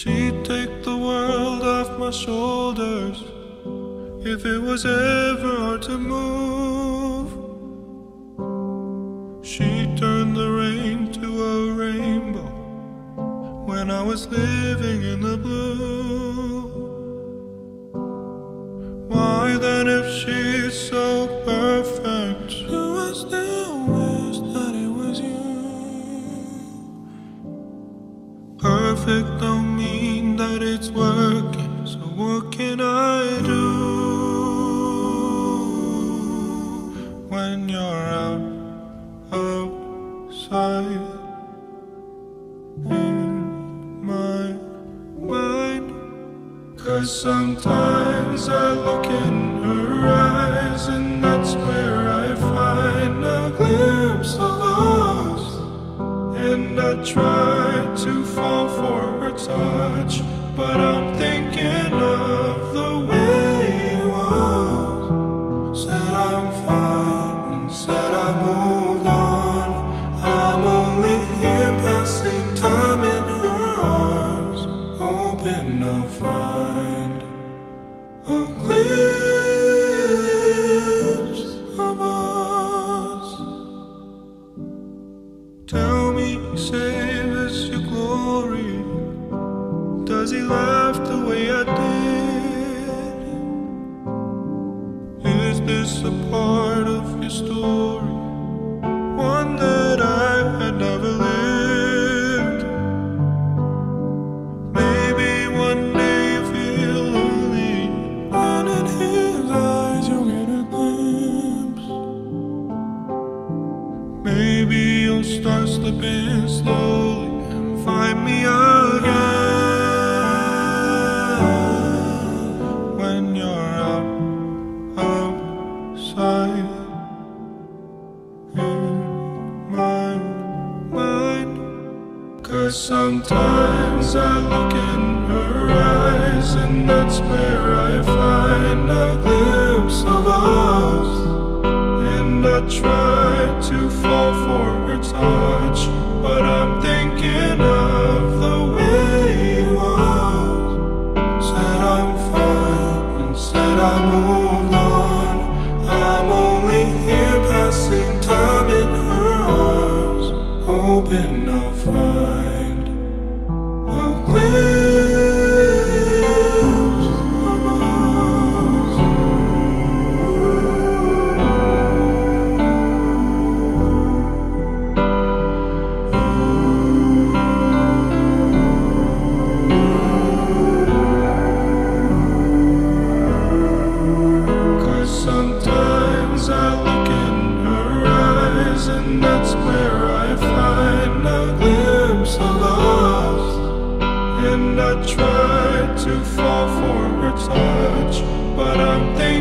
She'd take the world off my shoulders if it was ever hard to move. She turned the rain to a rainbow when I was living in the blue. Why then, if she's so perfect, do I still wish that it was you? Perfect don't mean that it's working, so what can I do when you're out outside? Cause sometimes I look in her eyes, and that's where I find a glimpse of us. And I try to fall for her touch, but I'm thinking of the way it was. Said I'm fine, and said I moved on. I'm only here passing time in her arms, hoping I'll find a glimpse of us. Tell me, save us your glory. Does he laugh the way I did? Is this a part of your story, one that I had never lived? Maybe you'll start slipping slowly and find me again when you're outside. In my mind, cause sometimes I look in her eyes, and that's where I find a glimpse of us. And I try to fall for her touch, but I'm thinking of the way it was. Said I'm fine, and said I moved on. I'm only here passing time in her arms, hoping I'll find a glimpse. Sometimes I look in her eyes, and that's where I find a glimpse of us. And I try to fall for her touch, but I'm thinking